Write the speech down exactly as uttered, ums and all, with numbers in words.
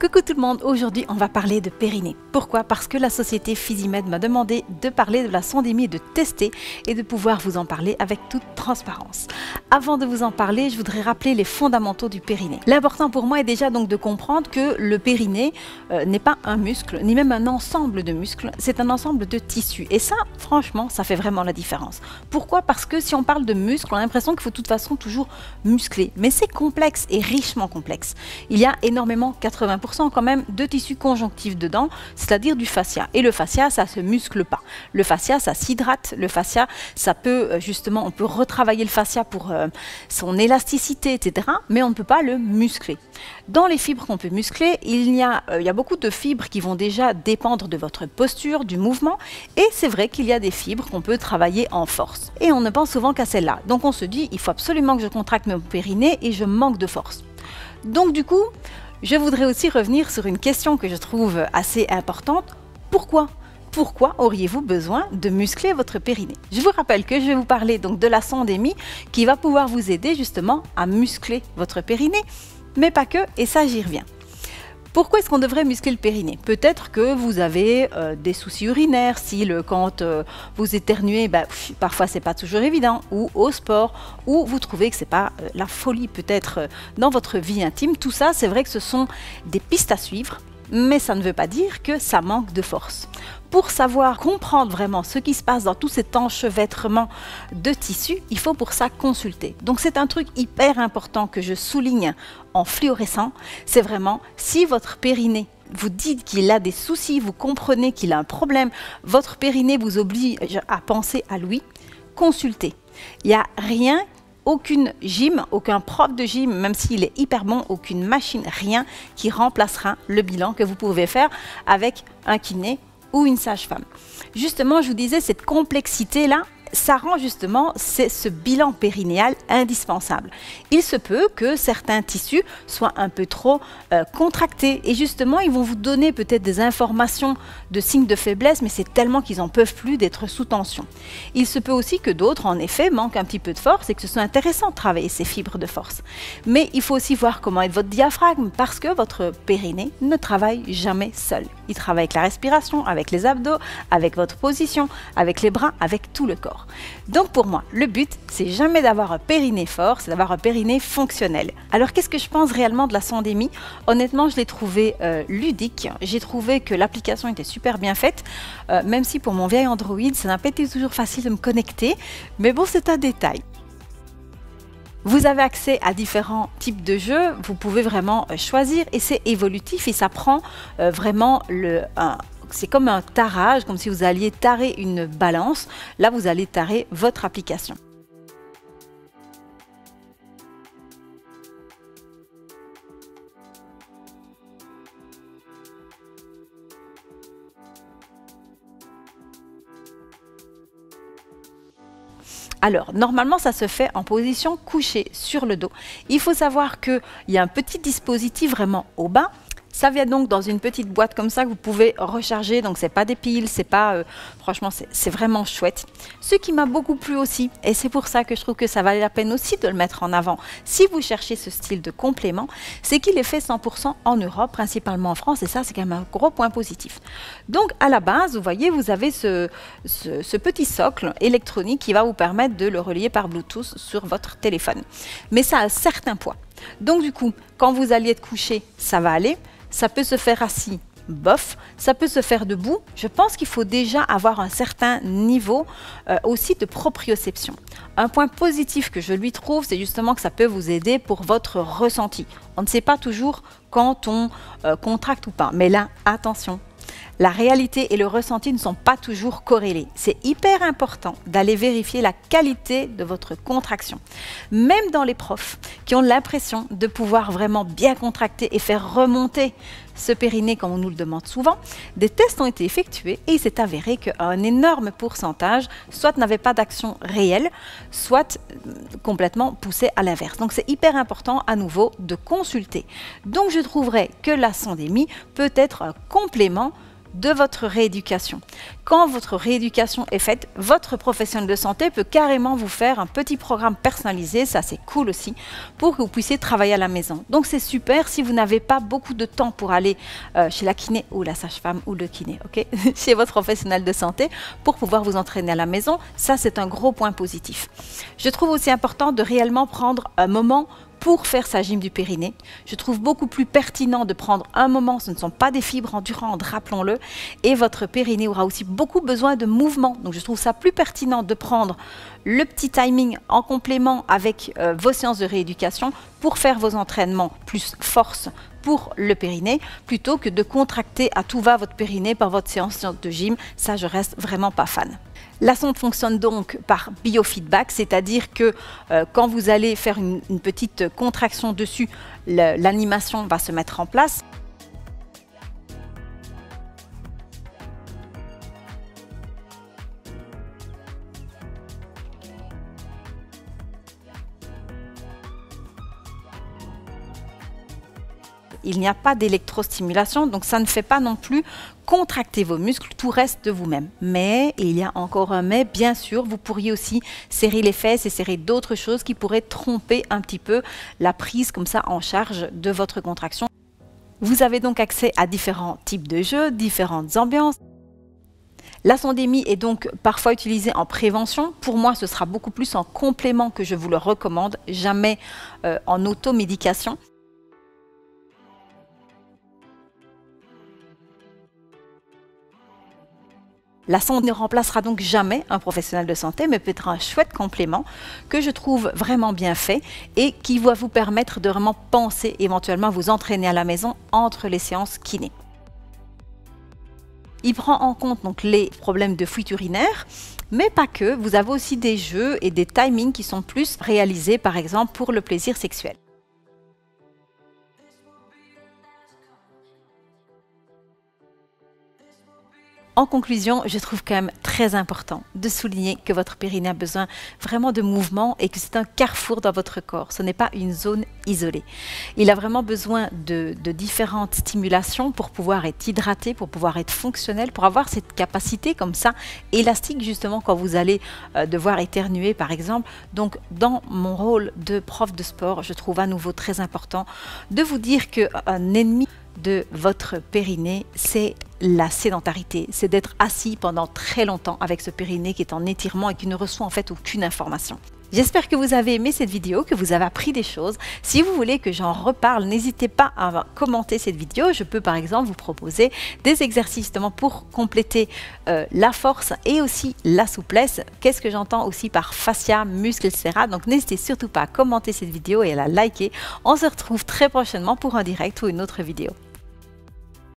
Coucou tout le monde, aujourd'hui on va parler de périnée. Pourquoi? Parce que la société Physimed m'a demandé de parler de la syndémie, de tester et de pouvoir vous en parler avec toute transparence. Avant de vous en parler, je voudrais rappeler les fondamentaux du périnée. L'important pour moi est déjà donc de comprendre que le périnée euh, n'est pas un muscle, ni même un ensemble de muscles, c'est un ensemble de tissus. Et ça, franchement, ça fait vraiment la différence. Pourquoi? Parce que si on parle de muscle, on a l'impression qu'il faut de toute façon toujours muscler. Mais c'est complexe et richement complexe. Il y a énormément, quatre-vingts pour cent quand même de tissus conjonctifs dedans, c'est-à-dire du fascia. Et le fascia, ça se muscle pas. Le fascia, ça s'hydrate. Le fascia, ça peut justement, on peut retravailler le fascia pour euh, son élasticité, et cetera. Mais on ne peut pas le muscler. Dans les fibres qu'on peut muscler, il y a, euh, il y a beaucoup de fibres qui vont déjà dépendre de votre posture, du mouvement. Et c'est vrai qu'il y a des fibres qu'on peut travailler en force. Et on ne pense souvent qu'à celles-là. Donc on se dit, il faut absolument que je contracte mon périnée et je manque de force. Donc du coup, je voudrais aussi revenir sur une question que je trouve assez importante. Pourquoi ? Pourquoi auriez-vous besoin de muscler votre périnée? Je vous rappelle que je vais vous parler donc de la syndémie qui va pouvoir vous aider justement à muscler votre périnée, mais pas que, et ça j'y reviens. Pourquoi est-ce qu'on devrait muscler le périnée? Peut-être que vous avez euh, des soucis urinaires, si le, quand euh, vous éternuez, bah, pff, parfois c'est pas toujours évident, ou au sport, ou vous trouvez que c'est pas euh, la folie peut-être euh, dans votre vie intime. Tout ça, c'est vrai que ce sont des pistes à suivre, mais ça ne veut pas dire que ça manque de force. Pour savoir comprendre vraiment ce qui se passe dans tout cet enchevêtrement de tissus, il faut pour ça consulter. Donc c'est un truc hyper important que je souligne en fluorescent, c'est vraiment si votre périnée vous dites qu'il a des soucis, vous comprenez qu'il a un problème, votre périnée vous oblige à penser à lui, consultez. Il n'y a rien, aucune gym, aucun prof de gym, même s'il est hyper bon, aucune machine, rien qui remplacera le bilan que vous pouvez faire avec un kiné ou une sage-femme. Justement, je vous disais, cette complexité-là, ça rend justement ce bilan périnéal indispensable. Il se peut que certains tissus soient un peu trop euh, contractés et justement ils vont vous donner peut-être des informations de signes de faiblesse, mais c'est tellement qu'ils n'en peuvent plus d'être sous tension. Il se peut aussi que d'autres en effet manquent un petit peu de force et que ce soit intéressant de travailler ces fibres de force. Mais il faut aussi voir comment est votre diaphragme, parce que votre périnée ne travaille jamais seul. Il travaille avec la respiration, avec les abdos, avec votre position, avec les bras, avec tout le corps. Donc pour moi, le but, c'est jamais d'avoir un périnée fort, c'est d'avoir un périnée fonctionnel. Alors qu'est-ce que je pense réellement de la syndémie? Honnêtement, je l'ai trouvé euh, ludique. J'ai trouvé que l'application était super bien faite, euh, même si pour mon vieil Android, ça n'a pas été toujours facile de me connecter. Mais bon, c'est un détail. Vous avez accès à différents types de jeux, vous pouvez vraiment choisir et c'est évolutif et ça prend euh, vraiment le... Un, C'est comme un tarage, comme si vous alliez tarer une balance. Là, vous allez tarer votre application. Alors, normalement, ça se fait en position couchée sur le dos. Il faut savoir qu'il y a un petit dispositif vraiment au bas. Ça vient donc dans une petite boîte comme ça que vous pouvez recharger, donc c'est pas des piles, c'est pas, euh, franchement c'est vraiment chouette. Ce qui m'a beaucoup plu aussi, et c'est pour ça que je trouve que ça valait la peine aussi de le mettre en avant, si vous cherchez ce style de complément, c'est qu'il est fait cent pour cent en Europe, principalement en France, et ça c'est quand même un gros point positif. Donc à la base, vous voyez, vous avez ce, ce, ce petit socle électronique qui va vous permettre de le relier par Bluetooth sur votre téléphone. Mais ça a un certain poids. Donc du coup, quand vous allez être couché, ça va aller. Ça peut se faire assis, bof, ça peut se faire debout. Je pense qu'il faut déjà avoir un certain niveau euh, aussi de proprioception. Un point positif que je lui trouve, c'est justement que ça peut vous aider pour votre ressenti. On ne sait pas toujours quand on euh, contracte ou pas, mais là, attention. La réalité et le ressenti ne sont pas toujours corrélés. C'est hyper important d'aller vérifier la qualité de votre contraction. Même dans les profs qui ont l'impression de pouvoir vraiment bien contracter et faire remonter ce périnée quand on nous le demande souvent, des tests ont été effectués et il s'est avéré qu'un énorme pourcentage soit n'avait pas d'action réelle, soit complètement poussé à l'inverse. Donc c'est hyper important à nouveau de consulter. Donc je trouverais que la syndémie peut être un complément de votre rééducation. Quand votre rééducation est faite, votre professionnel de santé peut carrément vous faire un petit programme personnalisé, ça c'est cool aussi, pour que vous puissiez travailler à la maison. Donc c'est super si vous n'avez pas beaucoup de temps pour aller euh, chez la kiné ou la sage-femme ou le kiné, ok, chez votre professionnel de santé, pour pouvoir vous entraîner à la maison. Ça c'est un gros point positif. Je trouve aussi important de réellement prendre un moment pour faire sa gym du périnée. Je trouve beaucoup plus pertinent de prendre un moment, ce ne sont pas des fibres endurantes, rappelons-le, et votre périnée aura aussi beaucoup besoin de mouvement. Donc je trouve ça plus pertinent de prendre le petit timing en complément avec euh, vos séances de rééducation pour faire vos entraînements plus force pour le périnée, plutôt que de contracter à tout va votre périnée par votre séance de gym. Ça, je reste vraiment pas fan. La sonde fonctionne donc par biofeedback, c'est-à-dire que euh, quand vous allez faire une, une petite contraction dessus, l'animation va se mettre en place. Il n'y a pas d'électrostimulation, donc ça ne fait pas non plus contracter vos muscles, tout reste de vous-même. Mais, et il y a encore un mais, bien sûr, vous pourriez aussi serrer les fesses et serrer d'autres choses qui pourraient tromper un petit peu la prise comme ça en charge de votre contraction. Vous avez donc accès à différents types de jeux, différentes ambiances. La sondémie est donc parfois utilisée en prévention. Pour moi, ce sera beaucoup plus en complément que je vous le recommande, jamais euh, en automédication. La sonde ne remplacera donc jamais un professionnel de santé, mais peut être un chouette complément que je trouve vraiment bien fait et qui va vous permettre de vraiment penser éventuellement à vous entraîner à la maison entre les séances kiné. Il prend en compte donc les problèmes de fuite urinaire, mais pas que. Vous avez aussi des jeux et des timings qui sont plus réalisés, par exemple, pour le plaisir sexuel. En conclusion, je trouve quand même très important de souligner que votre périnée a besoin vraiment de mouvement et que c'est un carrefour dans votre corps. Ce n'est pas une zone isolée. Il a vraiment besoin de, de différentes stimulations pour pouvoir être hydraté, pour pouvoir être fonctionnel, pour avoir cette capacité comme ça, élastique justement quand vous allez devoir éternuer par exemple. Donc dans mon rôle de prof de sport, je trouve à nouveau très important de vous dire qu'un ennemi de votre périnée, c'est la sédentarité, c'est d'être assis pendant très longtemps avec ce périnée qui est en étirement et qui ne reçoit en fait aucune information. J'espère que vous avez aimé cette vidéo, que vous avez appris des choses. Si vous voulez que j'en reparle, n'hésitez pas à commenter cette vidéo. Je peux par exemple vous proposer des exercices justement pour compléter euh, la force et aussi la souplesse. Qu'est-ce que j'entends aussi par fascia, muscle, et cetera. Donc n'hésitez surtout pas à commenter cette vidéo et à la liker. On se retrouve très prochainement pour un direct ou une autre vidéo.